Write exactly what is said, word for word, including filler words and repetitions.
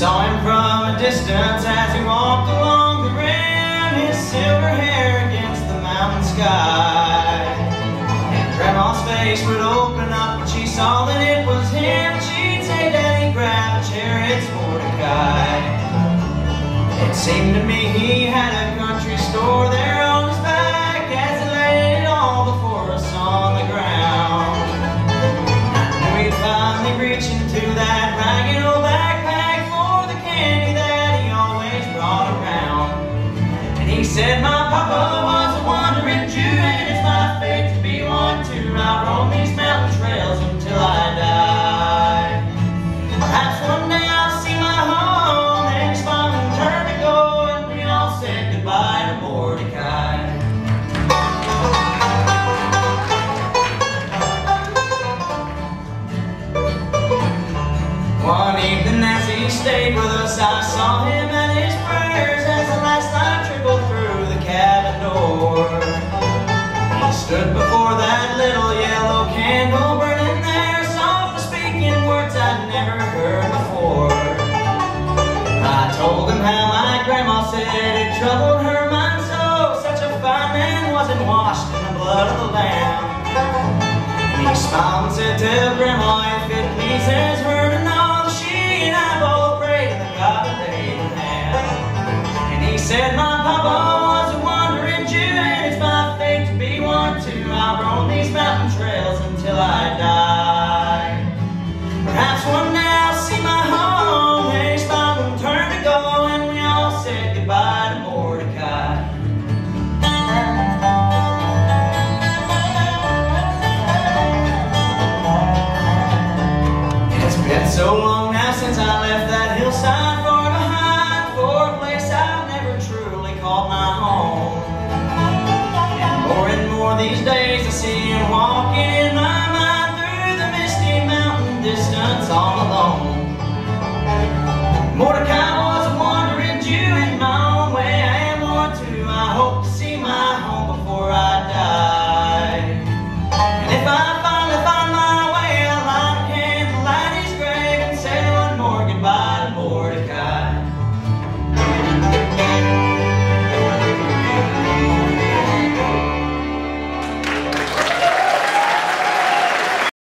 saw him from a distance as he walked along the rim, his silver hair against the mountain sky. And Grandma's face would open up when she saw that it was him. She'd say, "Daddy, grab a chair, it's Mordecai." It seemed to me he had a country store there on his back as he laid all before us on the ground. I knew he'd finally reach into that ragged old backpack for the candy that he always brought around. And he said, "My papa was a wandering Jew, and it's my fate to be one too. I'll roam these mountain trails until I die. Perhaps one day I'll see my home, and it's my turn to go." And we all said goodbye to Mordecai. One evening as he stayed with us, I saw him at his prayers as the last light trickled through the cabin door. He stood before that little yellow candle burning there, softly speaking words I'd never heard before. I told him how my grandma said it troubled her mind so, such a fine man wasn't washed in the blood of the Lamb. He smiled and said, "Tell Grandma if it pleases her to know, and I both pray to the God that they have." And he said, "My papa was a wandering Jew, and it's my fate to be one too. I'll roam these mountain trails until I die. Perhaps one day I'll see my home, and it's my turn to go." And we all said goodbye to Mordecai. It's been so long since I left that hillside far behind for a place I've never truly called my home. And more and more these days I see him walking in my mind through the misty mountain distance all alone.